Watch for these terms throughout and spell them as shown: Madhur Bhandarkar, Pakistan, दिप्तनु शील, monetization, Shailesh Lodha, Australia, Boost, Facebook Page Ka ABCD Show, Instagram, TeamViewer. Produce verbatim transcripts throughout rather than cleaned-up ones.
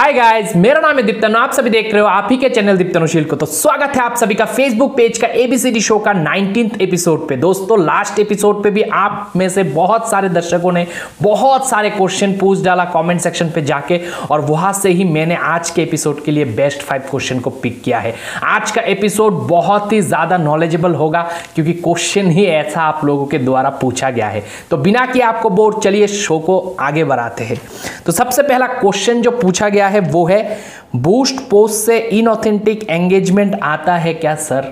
Hi guys, मेरा नाम है दिप्तनु। आप सभी देख रहे हो आप ही के चैनल दिप्तनु शील को। तो स्वागत है आप सभी का फेसबुक पेज का एबीसीडी शो का नाइनटीन्थ एपिसोड पे। दोस्तों, लास्ट एपिसोड पे भी आप में से बहुत सारे दर्शकों ने बहुत सारे क्वेश्चन पूछ डाला कमेंट सेक्शन पे जाके, और वहां से ही मैंने आज के एपिसोड के लिए बेस्ट फाइव क्वेश्चन को पिक किया है। आज का एपिसोड बहुत ही ज्यादा नॉलेजेबल होगा क्योंकि क्वेश्चन ही ऐसा आप लोगों के द्वारा पूछा गया है। तो बिना किए आपको बोर, चलिए शो को आगे बढ़ाते हैं। तो सबसे पहला क्वेश्चन जो पूछा गया है वो है, बूस्ट पोस्ट से इनऑथेंटिक एंगेजमेंट आता है क्या सर?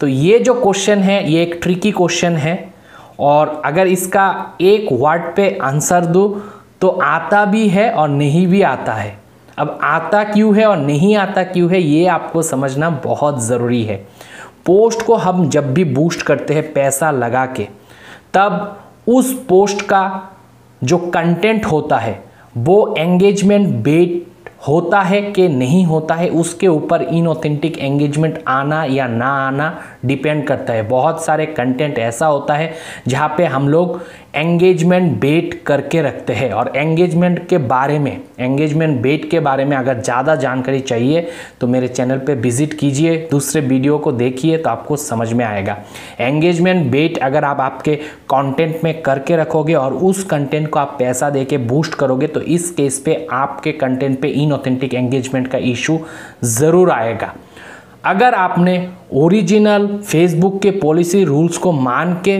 तो ये जो क्वेश्चन है ये एक ट्रिकी क्वेश्चन है, और अगर इसका एक वर्ड पे आंसर दो तो आता भी है और नहीं भी आता है। अब आता क्यों है और नहीं आता क्यों है ये आपको समझना बहुत ज़रूरी है। पोस्ट को हम जब भी बूस्ट करते हैं पैसा लगा के, तब उस पोस्ट का जो कंटेंट होता है वो एंगेजमेंट बेट होता है कि नहीं होता है, उसके ऊपर इनऑथेंटिक एंगेजमेंट आना या ना आना डिपेंड करता है। बहुत सारे कंटेंट ऐसा होता है जहाँ पे हम लोग एंगेजमेंट बेट करके रखते हैं, और एंगेजमेंट के बारे में एंगेजमेंट बेट के बारे में अगर ज़्यादा जानकारी चाहिए तो मेरे चैनल पे विजिट कीजिए, दूसरे वीडियो को देखिए तो आपको समझ में आएगा। एंगेजमेंट बेट अगर आप आपके कंटेंट में करके रखोगे और उस कंटेंट को आप पैसा दे के बूस्ट करोगे तो इस केस पे आपके कंटेंट पे इनऑथेंटिक एंगेजमेंट का इशू ज़रूर आएगा। अगर आपने ओरिजिनल फेसबुक के पॉलिसी रूल्स को मान के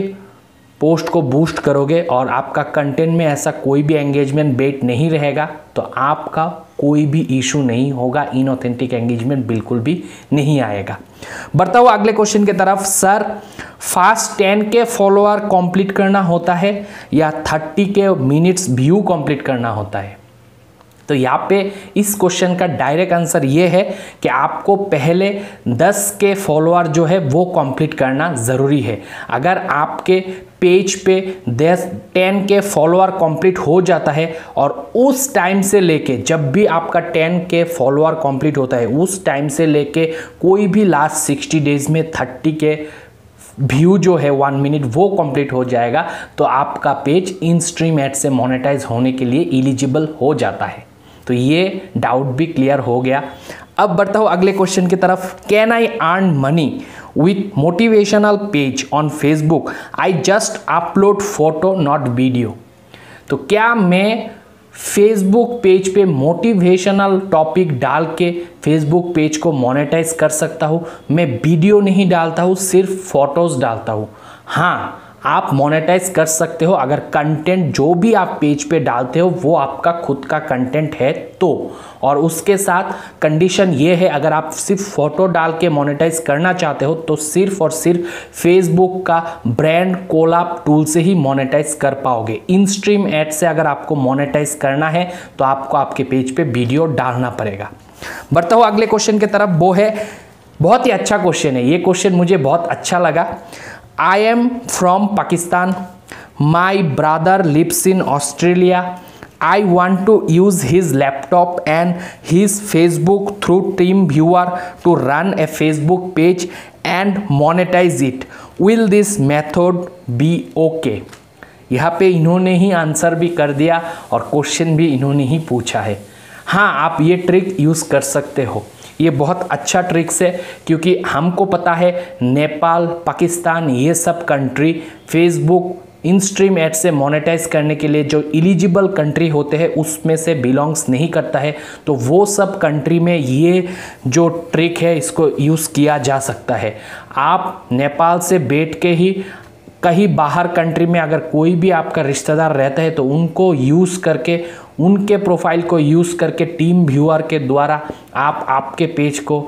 पोस्ट को बूस्ट करोगे और आपका कंटेंट में ऐसा कोई भी एंगेजमेंट बेट नहीं रहेगा तो आपका कोई भी इशू नहीं होगा, इनऑथेंटिक एंगेजमेंट बिल्कुल भी नहीं आएगा। बढ़ता हुआ अगले क्वेश्चन की तरफ, सर फास्ट टेन के फॉलोअर कंप्लीट करना होता है या थर्टी के मिनट्स व्यू कंप्लीट करना होता है? तो यहाँ पे इस क्वेश्चन का डायरेक्ट आंसर ये है कि आपको पहले दस के फॉलोअर जो है वो कंप्लीट करना ज़रूरी है। अगर आपके पेज पे टेन के फॉलोअर कंप्लीट हो जाता है और उस टाइम से लेके जब भी आपका टेन के फॉलोअर कंप्लीट होता है उस टाइम से लेके कोई भी लास्ट सिक्सटी डेज में थर्टी के व्यू जो है वन मिनट वो कंप्लीट हो जाएगा तो आपका पेज इन स्ट्रीम एड से मोनेटाइज होने के लिए एलिजिबल हो जाता है। तो ये डाउट भी क्लियर हो गया। अब बढ़ता हूँ अगले क्वेश्चन की तरफ, can I earn money with motivational page on Facebook, I just upload photo not video. तो क्या मैं फेसबुक पेज पे मोटिवेशनल टॉपिक डाल के फेसबुक पेज को मोनेटाइज कर सकता हूँ? मैं वीडियो नहीं डालता हूँ, सिर्फ फोटोज़ डालता हूँ। हाँ, आप मोनेटाइज कर सकते हो अगर कंटेंट जो भी आप पेज पे डालते हो वो आपका खुद का कंटेंट है तो, और उसके साथ कंडीशन ये है अगर आप सिर्फ फोटो डाल के मोनेटाइज करना चाहते हो तो सिर्फ और सिर्फ फेसबुक का ब्रांड कोलाब टूल से ही मोनेटाइज कर पाओगे। इन स्ट्रीम एड से अगर आपको मोनेटाइज करना है तो आपको आपके पेज पे वीडियो डालना पड़ेगा। बढ़ता हुआ अगले क्वेश्चन की तरफ, वो है बहुत ही अच्छा क्वेश्चन है, ये क्वेश्चन मुझे बहुत अच्छा लगा। I am from Pakistan. My brother lives in Australia. I want to use his laptop and his Facebook through TeamViewer to run a Facebook page and monetize it. Will this method be okay? यहाँ पे इन्होंने ही answer भी कर दिया और question भी इन्होंने ही पूछा है। हाँ, आप ये ट्रिक यूज़ कर सकते हो, ये बहुत अच्छा ट्रिक्स है क्योंकि हमको पता है नेपाल, पाकिस्तान ये सब country Facebook in stream ad से मोनेटाइज करने के लिए जो एलिजिबल कंट्री होते हैं उसमें से बिलोंग्स नहीं करता है, तो वो सब कंट्री में ये जो ट्रिक है इसको यूज़ किया जा सकता है। आप नेपाल से बैठ के ही कहीं बाहर कंट्री में अगर कोई भी आपका रिश्तेदार रहता है तो उनको यूज़ करके, उनके प्रोफाइल को यूज़ करके टीम व्यूअर के द्वारा आप आपके पेज को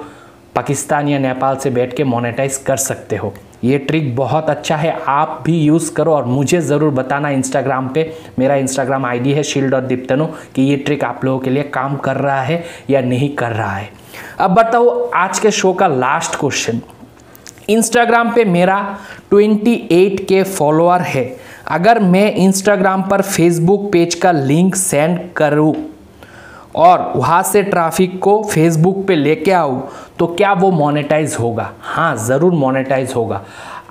पाकिस्तान या नेपाल से बैठ के मोनेटाइज कर सकते हो। ये ट्रिक बहुत अच्छा है, आप भी यूज़ करो और मुझे ज़रूर बताना इंस्टाग्राम पे, मेरा इंस्टाग्राम आईडी है शील डॉट दिप्तनु, कि ये ट्रिक आप लोगों के लिए काम कर रहा है या नहीं कर रहा है। अब बताओ आज के शो का लास्ट क्वेश्चन, इंस्टाग्राम पे मेरा ट्वेंटी एट के फॉलोअर है, अगर मैं इंस्टाग्राम पर फेसबुक पेज का लिंक सेंड करूं और वहाँ से ट्रैफिक को फेसबुक पे लेके आऊं तो क्या वो मोनेटाइज होगा? हाँ, ज़रूर मोनेटाइज होगा।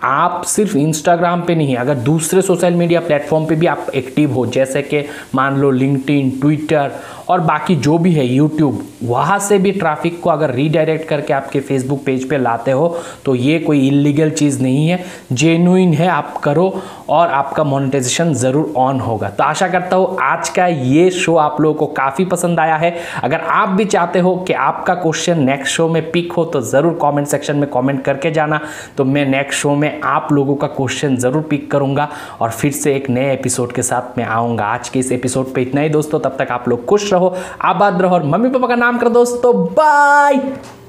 आप सिर्फ इंस्टाग्राम पे नहीं, अगर दूसरे सोशल मीडिया प्लेटफॉर्म पे भी आप एक्टिव हो, जैसे कि मान लो लिंक्डइन, ट्विटर और बाकी जो भी है, यूट्यूब, वहाँ से भी ट्रैफिक को अगर रीडायरेक्ट करके आपके फेसबुक पेज पे लाते हो तो ये कोई इलीगल चीज़ नहीं है, जेन्युइन है, आप करो और आपका मोनेटाइजेशन ज़रूर ऑन होगा। तो आशा करता हूँ आज का ये शो आप लोगों को काफ़ी पसंद आया है। अगर आप भी चाहते हो कि आपका क्वेश्चन नेक्स्ट शो में पिक हो तो ज़रूर कॉमेंट सेक्शन में कॉमेंट करके जाना, तो मैं नेक्स्ट शो में आप लोगों का क्वेश्चन ज़रूर पिक करूँगा और फिर से एक नए एपिसोड के साथ मैं आऊँगा। आज के इस एपिसोड पर इतना ही दोस्तों, तब तक आप लोग खुश रहो, आबाद रहो और मम्मी पापा का नाम करो दोस्तों। बाय।